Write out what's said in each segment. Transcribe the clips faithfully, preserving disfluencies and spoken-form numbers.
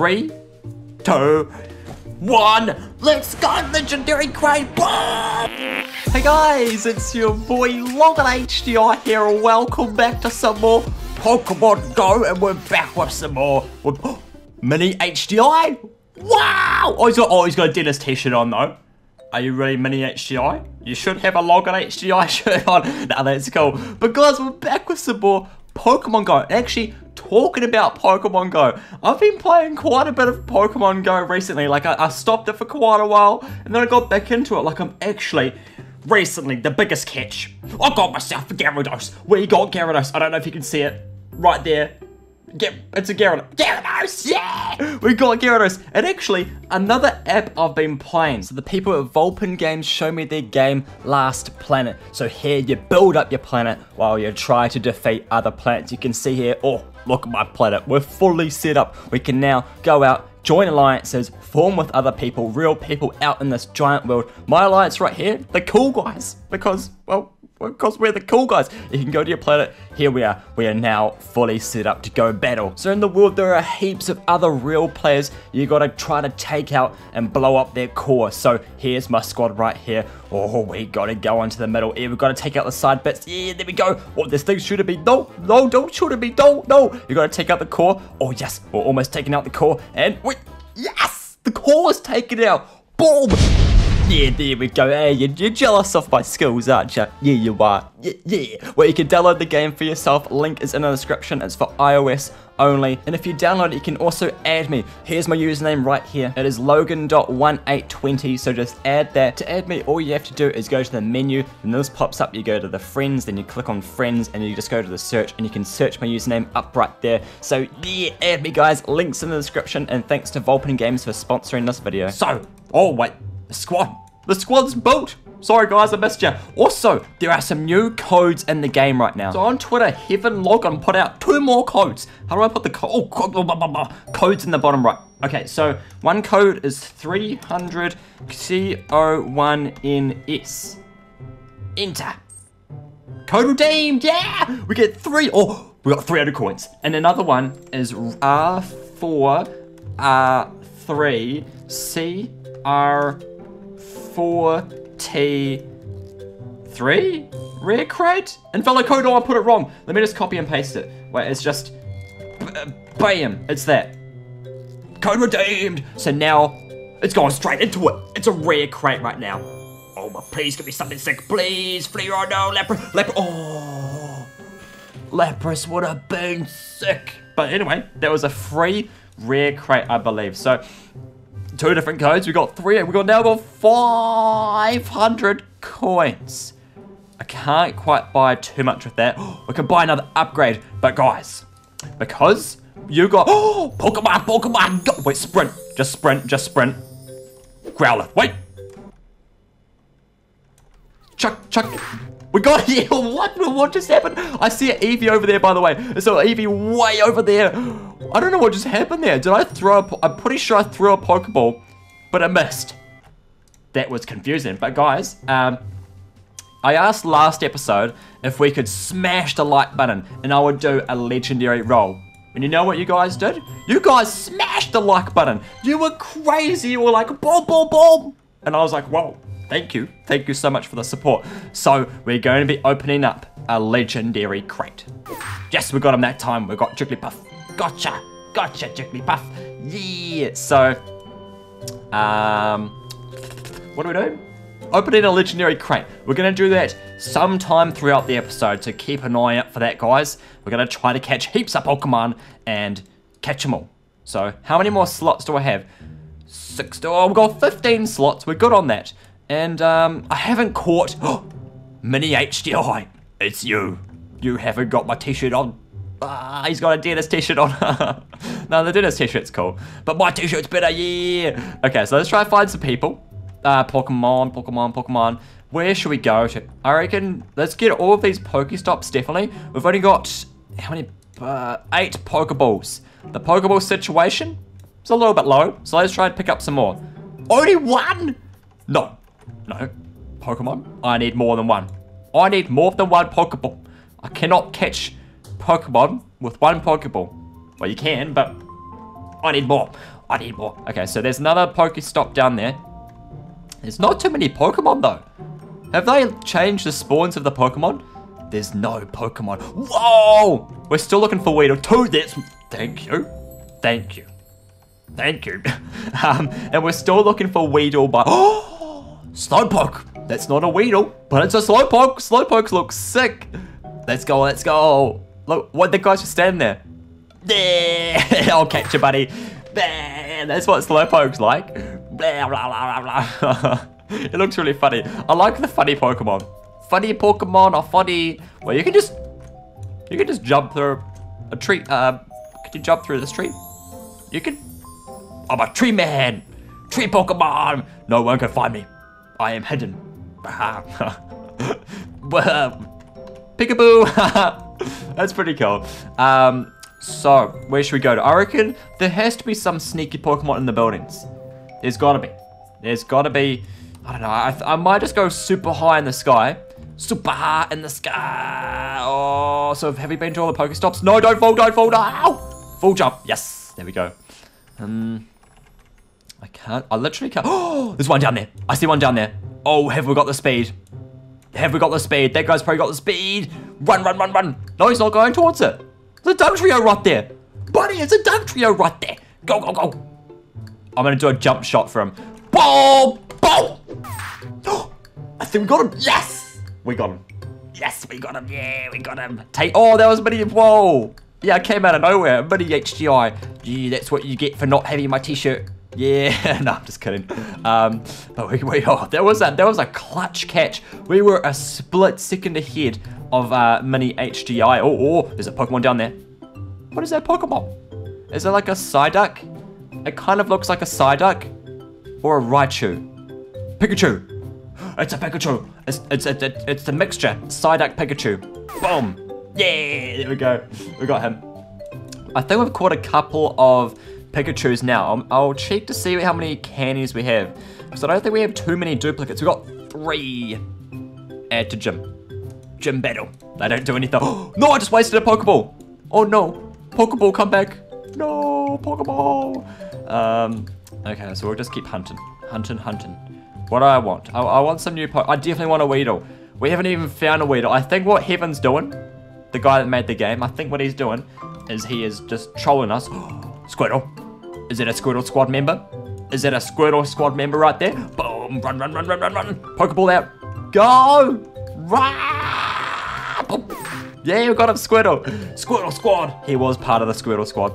Three, two, one. Let's go, legendary crane. Hey guys, it's your boy Logan H D I here. Welcome back to some more Pokemon Go, and we're back with some more with, oh, mini H D I. Wow! Oh, he's got oh, he's got a dentist t-shirt on though. Are you really mini H D I? You should have a Logan H D I shirt on. Now that's cool. But guys, we're back with some more Pokemon Go. Actually, talking about Pokemon Go, I've been playing quite a bit of Pokemon Go recently. Like, I, I stopped it for quite a while, and then I got back into it. Like, I'm actually, recently, the biggest catch. I got myself a Gyarados. We got Gyarados. I don't know if you can see it. Right there. Get, it's a Gyarados. Gyarados, yeah! We got Gyarados. And actually, another app I've been playing. So the people at Vulpine Games showed me their game, Last Planet. So here you build up your planet while you try to defeat other planets. You can see here, oh, look at my planet. We're fully set up. We can now go out, join alliances, form with other people, real people out in this giant world. My alliance right here, the cool guys, because, well, because we're the cool guys. You can go to your planet. Here we are. We are now fully set up to go battle. So in the world, there are heaps of other real players you got to try to take out and blow up their core. So here's my squad right here. Oh, we got to go into the middle. Yeah, we've got to take out the side bits. Yeah, there we go. Oh, this thing's shooting me. No, no, don't shoot at me. No, no. You got to take out the core. Oh, yes. We're almost taking out the core. And we, yes, the core is taken out. Boom. Yeah, there we go. Hey, you're jealous of my skills, aren't you? Yeah, you are. Yeah, yeah. Well, you can download the game for yourself. Link is in the description. It's for iOS only. And if you download it, you can also add me. Here's my username right here. It is Logan dot eighteen twenty. So just add that. To add me, all you have to do is go to the menu. And this pops up. You go to the friends. Then you click on friends. And you just go to the search. And you can search my username up right there. So yeah, add me, guys. Link's in the description. And thanks to Vulpine Games for sponsoring this video. So, oh, wait. The squad. The squad's built. Sorry, guys, I missed you. Also, there are some new codes in the game right now. So on Twitter, HeavenLogon put out two more codes. How do I put the co oh, co blah, blah, blah, blah. codes in the bottom right? Okay, so one code is three hundred C O one N S. Enter. Code redeemed. Yeah, we get three. Oh, we got three hundred coins. And another one is R four R three C R four T three rare crate and fellow code. Oh, I put it wrong. Let me just copy and paste it. Wait, it's just bam. It's that code redeemed. So now it's going straight into it. It's a rare crate right now. Oh my, please give me something sick, please. Flea or no Lapras. Lapras. Oh, Lapras would have been sick. But anyway, that was a free rare crate, I believe. So. Two different codes. We got three. We got now got five hundred coins. I can't quite buy too much with that. We can buy another upgrade, but guys, because you got oh, Pokemon, Pokemon. Go. Wait, sprint. Just sprint. Just sprint. Growlithe. Wait. Chuck. Chuck. We got here. Yeah, what? What just happened? I see an Eevee over there, by the way. So Eevee way over there. I don't know what just happened there. Did I throw a... I'm pretty sure I threw a Pokeball, but I missed. That was confusing. But guys, um, I asked last episode if we could smash the like button and I would do a legendary roll. And you know what you guys did? You guys smashed the like button. You were crazy. You were like, boom, boom, boom. And I was like, whoa, thank you. Thank you so much for the support. So we're going to be opening up a legendary crate. Yes, we got him that time. We got Jigglypuff. Gotcha, gotcha, Jigglypuff. Yeah. So, um, what do we do? Opening a legendary crate. We're gonna do that sometime throughout the episode, so keep an eye out for that, guys. We're gonna try to catch heaps of Pokemon and catch them all. So, how many more slots do I have? Six. Oh, we've got fifteen slots. We're good on that. And um, I haven't caught oh, mini H D I. It's you. You haven't got my t-shirt on. Ah, he's got a dentist t-shirt on. No, the dentist t-shirt's cool. But my t-shirt's better, yeah. Okay, so let's try to find some people. Uh, Pokemon, Pokemon, Pokemon. Where should we go to? I reckon, let's get all of these Pokestops, definitely. We've only got, how many? Uh, eight Pokeballs. The Pokeball situation is a little bit low, so let's try and pick up some more. Only one? No, no. Pokemon, I need more than one. I need more than one Pokeball. I cannot catch Pokemon with one Pokeball. Well, you can, but I need more. I need more. Okay, so there's another Pokestop down there. There's not too many Pokemon, though. Have they changed the spawns of the Pokemon? There's no Pokemon. Whoa! We're still looking for Weedle. To this. Thank you. Thank you. Thank you. um, and we're still looking for Weedle by... Oh! Slowpoke! That's not a Weedle, but it's a Slowpoke. Slowpokes look sick. Let's go, let's go. Look, what the guy's just standing there. There! I'll catch you, buddy. There! That's what Slowpoke's like. Blah, blah, blah, blah. It looks really funny. I like the funny Pokemon. Funny Pokemon or funny... Well, you can just... You can just jump through a tree. Uh, can you jump through this tree? You can... I'm a tree man! Tree Pokemon! No one can find me. I am hidden. Peekaboo! That's pretty cool. Um, so, where should we go to? I reckon there has to be some sneaky Pokemon in the buildings. There's gotta be. There's gotta be... I don't know. I, I might just go super high in the sky. Super high in the sky. Oh, so have you been to all the Pokestops? No, don't fall, don't fall, no! Full jump. Yes, there we go. Um, I can't, I literally can't. Oh, there's one down there. I see one down there. Oh, have we got the speed? Have we got the speed? That guy's probably got the speed. Run, run, run, run. No, he's not going towards it. There's a Dugtrio right there. Buddy, it's a Dugtrio right there. Go, go, go. I'm gonna do a jump shot for him. Boom, boom. Oh, I think we got him. Yes, we got him. Yes, we got him. Yeah, we got him. Take. Oh, that was a bit of. Whoa. Yeah, I came out of nowhere. A bit of H D I. Yeah, that's what you get for not having my T-shirt. Yeah. No, I'm just kidding. Um, but we, we oh, that was a that was a clutch catch. We were a split second ahead of uh, mini H D I. Oh, oh, there's a Pokemon down there. What is that Pokemon? Is it like a Psyduck? It kind of looks like a Psyduck. Or a Raichu. Pikachu! It's a Pikachu! It's it's it's, it's the mixture. Psyduck Pikachu. Boom! Yeah! There we go. We got him. I think we've caught a couple of Pikachus now. I'll, I'll check to see how many candies we have. Because I don't think we have too many duplicates. We've got three. Add to gym. Gym battle. They don't do anything. No, I just wasted a Pokeball! Oh no! Pokeball, come back! No! Pokeball! Um... Okay, so we'll just keep hunting, hunting, hunting. What do I want? I, I want some new po- I definitely want a Weedle. We haven't even found a Weedle. I think what Heaven's doing, the guy that made the game, I think what he's doing is he is just trolling us. Squirtle. Is that a Squirtle Squad member? Is that a Squirtle Squad member right there? Boom, run, run, run, run, run, run. Pokeball out. Go! Run! Yeah, we got him, Squirtle. Squirtle Squad. He was part of the Squirtle Squad.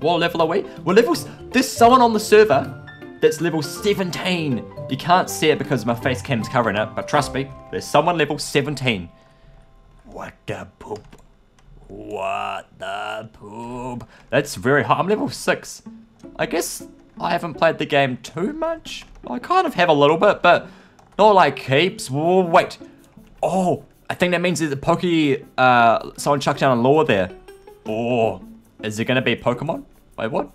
What level are we? We're level... There's someone on the server that's level seventeen. You can't see it because my face cam's covering it, but trust me, there's someone level seventeen. What the poop? What the poop? That's very high. I'm level six. I guess I haven't played the game too much. I kind of have a little bit, but not like heaps. Whoa, wait. Oh, I think that means there's a Poke... Uh, someone chucked down a lure there. Oh, is it going to be Pokemon? Wait, what?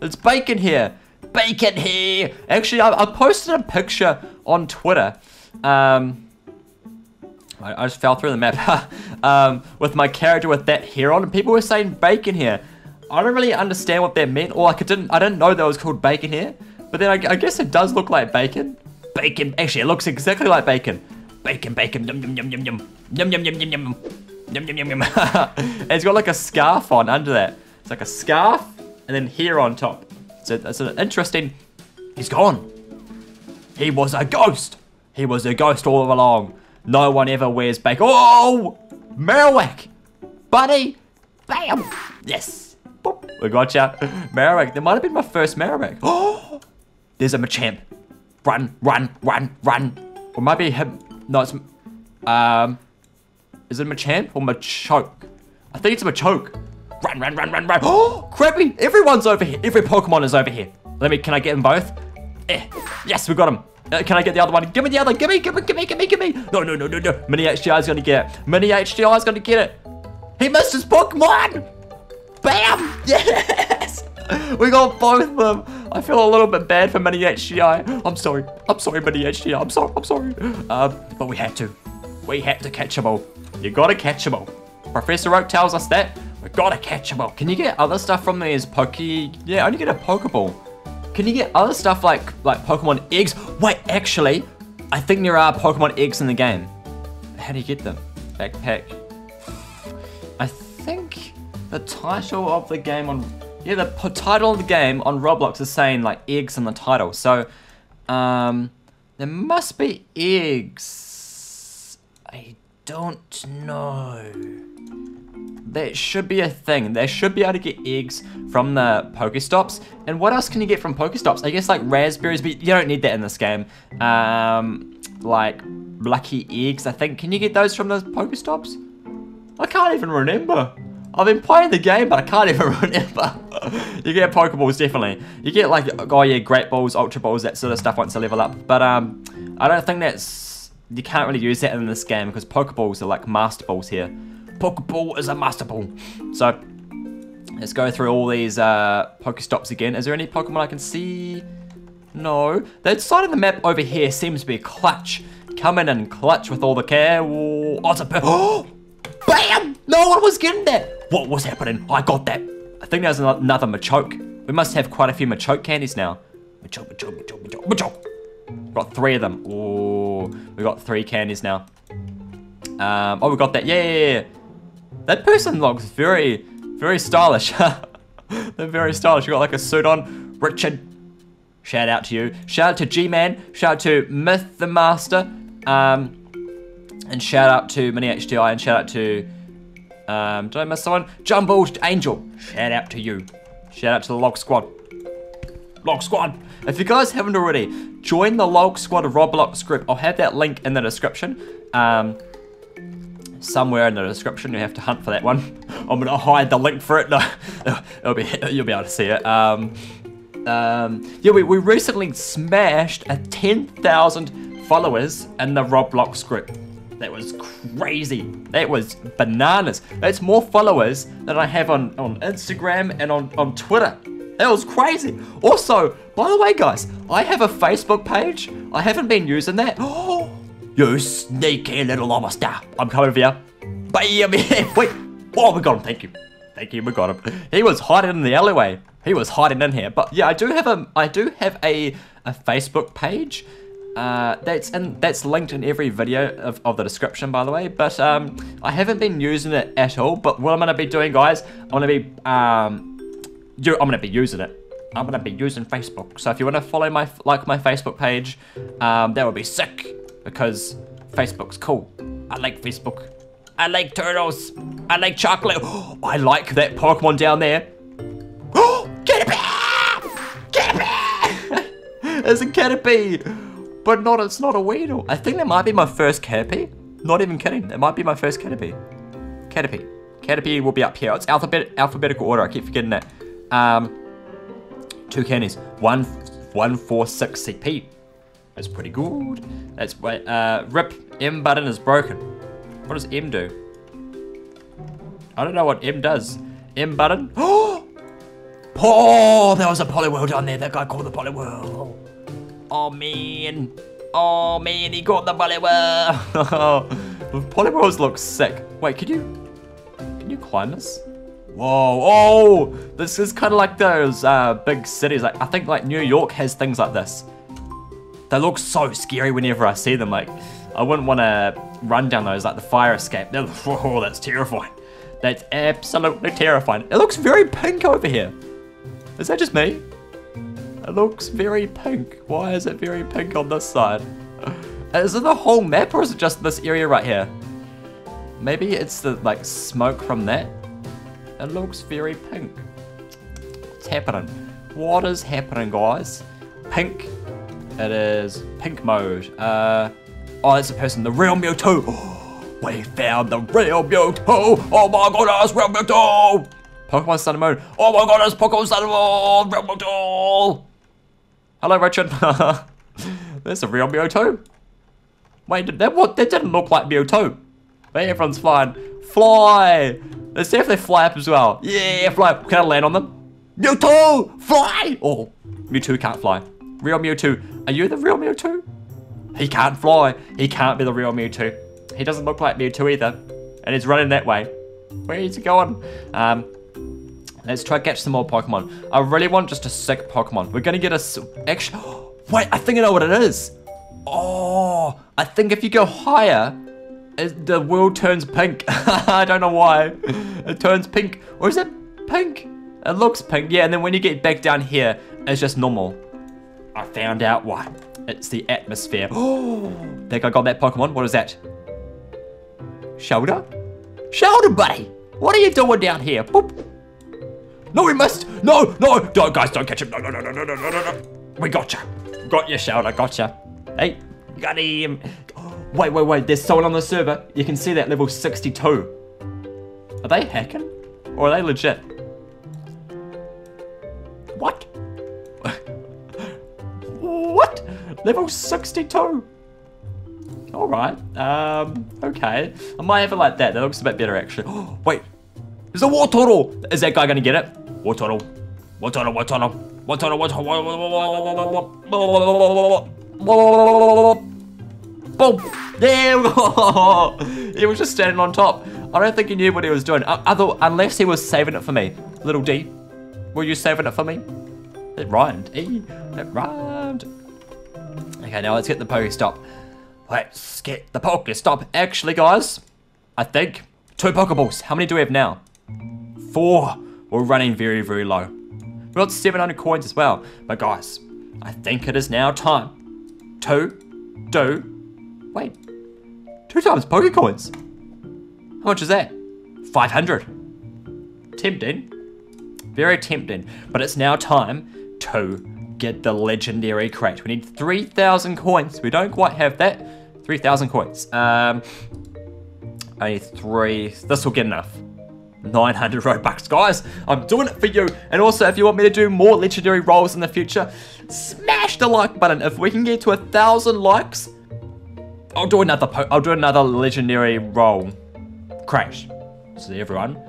It's bacon here. Bacon here. Actually, I, I posted a picture on Twitter. Um, I, I just fell through the map. um, with my character with that hair on, and people were saying bacon here. I don't really understand what that meant, or like I didn't. I didn't know that was called bacon here. But then I, I guess it does look like bacon. Bacon. Actually, it looks exactly like bacon. Bacon, bacon, yum, yum, yum, yum, yum, yum, yum, yum, yum, yum. Yum, yum, yum, yum. It's got like a scarf on under that. It's like a scarf and then hair on top. So that's an interesting... He's gone. He was a ghost. He was a ghost all along. No one ever wears bacon. Oh! Marowak! Buddy! Bam! Yes! Boop. We gotcha. Marowak. That might have been my first Marowak. Oh! There's a Machamp. Run, run, run, run. Or maybe him... No, it's... Um... Is it Machamp or Machoke? I think it's Machoke. Run, run, run, run, run. Oh, crappy. Everyone's over here. Every Pokemon is over here. Let me, can I get them both? Eh. Yes, we got them. Uh, can I get the other one? Give me the other. Give me, give me, give me, give me, give me. No, no, no, no, no. Mini H D I's gonna get it. Mini H D I's gonna get it. He missed his Pokemon. Bam. Yes. We got both of them. I feel a little bit bad for Mini H D I. I'm sorry. I'm sorry, Mini H D I. I'm sorry. I'm sorry. Uh, but we had to. We had to catch them all. You gotta catch them all. Professor Oak tells us that. I gotta catch them all. Can you get other stuff from these Poke... Yeah, I only get a Pokeball. Can you get other stuff like like Pokemon eggs? Wait, actually, I think there are Pokemon eggs in the game. How do you get them? Backpack. I think the title of the game on... Yeah, the p title of the game on Roblox is saying like eggs in the title. So, um, there must be eggs. I don't know. That should be a thing. They should be able to get eggs from the Pokestops. And what else can you get from Pokestops? I guess like raspberries, but you don't need that in this game. Um, like lucky eggs, I think. Can you get those from the Pokestops? I can't even remember. I've been playing the game, but I can't even remember. You get Pokeballs, definitely. You get like, oh yeah, Great Balls, Ultra Balls, that sort of stuff once they level up. But um, I don't think that's, you can't really use that in this game because Pokeballs are like Master Balls here. Pokeball is a Master Ball. So, let's go through all these uh, Pokestops again. Is there any Pokemon I can see? No. That side of the map over here seems to be clutch. Come in and clutch with all the care. Whoa. Oh, it's a per- Oh! Bam! No one was getting that. What was happening? I got that. I think there's another Machoke. We must have quite a few Machoke candies now. Machoke, Machoke, Machoke, Machoke, Machoke. Got three of them. Ooh, we got three candies now. Um, oh, we got that. Yeah, yeah, yeah. That person looks very, very stylish. They're very stylish. You got like a suit on. Richard, shout out to you. Shout out to G-Man. Shout out to Myth the Master. Um, and shout out to Mini H D I. And shout out to... Um, did I miss someone? Jumbo Angel. Shout out to you. Shout out to the L O G Squad. L O G Squad. If you guys haven't already, join the L O G Squad Roblox group. I'll have that link in the description. Um, somewhere in the description, you have to hunt for that one. I'm gonna hide the link for it. No, it'll be you'll be able to see it. Um, um, yeah, we we recently smashed a ten thousand followers in the Roblox group. That was crazy. That was bananas. That's more followers than I have on, on Instagram and on, on Twitter. That was crazy. Also, by the way, guys, I have a Facebook page. I haven't been using that. Oh, you sneaky little monster. I'm coming for you. Bam. Wait. Oh, we got him. Thank you. Thank you. We got him. He was hiding in the alleyway. He was hiding in here. But yeah, I do have a, I do have a, a Facebook page. Uh, that's in, that's linked in every video of, of the description, by the way, but um, I haven't been using it at all. But what I'm gonna be doing, guys, I'm gonna be um, you, I'm gonna be using it. I'm gonna be using Facebook. So if you wanna follow my like my Facebook page, um, that would be sick because Facebook's cool. I like Facebook. I like turtles. I like chocolate. Oh, I like that Pokemon down there. Oh, Caterpie! Caterpie! It's a Caterpie. But not, it's not a Weedle. I think that might be my first Caterpie. Not even kidding. That might be my first Caterpie. Caterpie. Caterpie will be up here. It's alphabet, alphabetical order. I keep forgetting that. Um, two candies. One, one, four, six C P. That's pretty good. That's wait. Uh, rip. M button is broken. What does M do? I don't know what M does. M button. Oh! Oh, there was a Poliwhirl down there. That guy called the Poliwhirl. Oh man, oh man, he got the Poliwhirl. Poliwhirls look sick. Wait, could you, can you climb this? Whoa, oh, this is kind of like those uh, big cities. Like I think like New York has things like this. They look so scary whenever I see them. Like I wouldn't want to run down those, like the fire escape. Oh, that's terrifying. That's absolutely terrifying. It looks very pink over here. Is that just me? It looks very pink. Why is it very pink on this side? Is it the whole map or is it just this area right here? Maybe it's the like smoke from that. It looks very pink. What's happening? What is happening, guys? Pink. It is pink mode. Uh, oh, that's the person. The real Mewtwo. Oh, we found the real Mewtwo. Oh my goodness, real Mewtwo. Pokemon Sun and Moon. Oh my goodness, Pokemon Sun and Moon. Real Mewtwo. Hello, Richard. That's a real Mewtwo. Wait, did that what? That didn't look like Mewtwo. Wait, everyone's flying. Fly. Let's see if they fly up as well. Yeah, fly. Can I land on them? Mewtwo, fly. Oh, Mewtwo can't fly. Real Mewtwo. Are you the real Mewtwo? He can't fly. He can't be the real Mewtwo. He doesn't look like Mewtwo either. And he's running that way. Where's it going? Um, let's try to catch some more Pokemon. I really want just a sick Pokemon. We're gonna get a actually. Wait, I think I know what it is. Oh, I think if you go higher, it, the world turns pink. I don't know why. It turns pink, or is it pink? It looks pink, yeah. And then when you get back down here, it's just normal. I found out why. It's the atmosphere. Oh, think I got that Pokemon. What is that? Shoulder? Shoulder, buddy! What are you doing down here? Boop. No, we must! No, no! Don't, guys, don't catch him! No, no, no, no, no, no, no, no! We gotcha! Got your shoulder, gotcha! Hey, got him! Wait, wait, wait, there's someone on the server. You can see that level sixty-two. Are they hacking? Or are they legit? What? What? Level sixty-two? Alright, um, okay. I might have it like that. That looks a bit better, actually. Oh, wait. There's a Wartortle! Is that guy gonna get it? Wartortle. Wartortle, Wartortle. Wartortle, Wartortle. Boom! There we go! He was just standing on top. I don't think he knew what he was doing. Other, unless he was saving it for me. Little D, were you saving it for me? It rhymed. E, it rhymed. Okay, now let's get the Pokestop. Let's get the Pokestop. Actually, guys, I think two Pokeballs. How many do we have now? Four. We're running very, very low. We've got seven hundred coins as well. But guys, I think it is now time to do... Wait. Two times Pokecoins. How much is that? five hundred. Tempting. Very tempting. But it's now time to get the legendary crate. We need three thousand coins. We don't quite have that. three thousand coins. Um, only three. This will get enough. nine hundred Robux, guys. I'm doing it for you. And also, if you want me to do more legendary rolls in the future, smash the like button. If we can get to a thousand likes, I'll do another. Po I'll do another legendary roll. Crash. So everyone,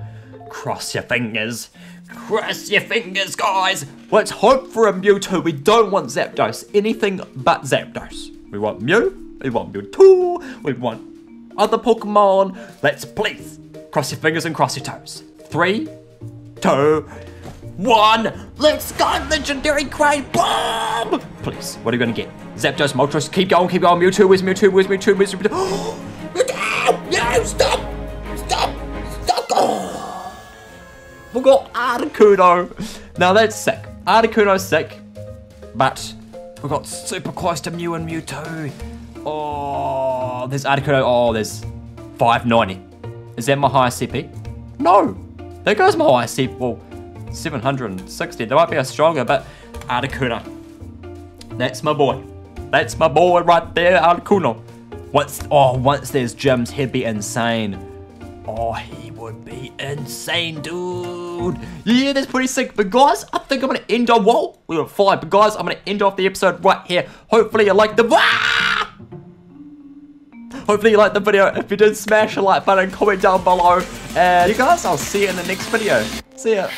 cross your fingers. Cross your fingers, guys! Let's hope for a Mewtwo. We don't want Zapdos. Anything but Zapdos. We want Mew. We want Mewtwo. We want other Pokemon. Let's please cross your fingers and cross your toes. Three, two, one. Let's go, legendary crate. Boom! Please, what are you going to get? Zapdos, Moltres. Keep going, keep going. Mewtwo, where's Mewtwo? Where's Mewtwo? Where's Mewtwo? Oh, no, stop! Stop! Stop! Oh. We've got Articuno. Now that's sick. Articuno's sick. But we've got super close to Mew and Mewtwo. Oh, there's Articuno. Oh, there's five ninety. Is that my highest C P? No. There goes my highest C P. Well, seven hundred sixty. There might be a stronger, but Articuno. That's my boy. That's my boy right there, Articuno. Once, oh, once there's gyms, he'd be insane. Oh, he would be insane, dude. Yeah, that's pretty sick. But guys, I think I'm going to end on wall. We're going to fly. But guys, I'm going to end off the episode right here. Hopefully you liked the... Ah! Hopefully you liked the video. If you did, smash the like button, comment down below. And you guys, I'll see you in the next video. See ya.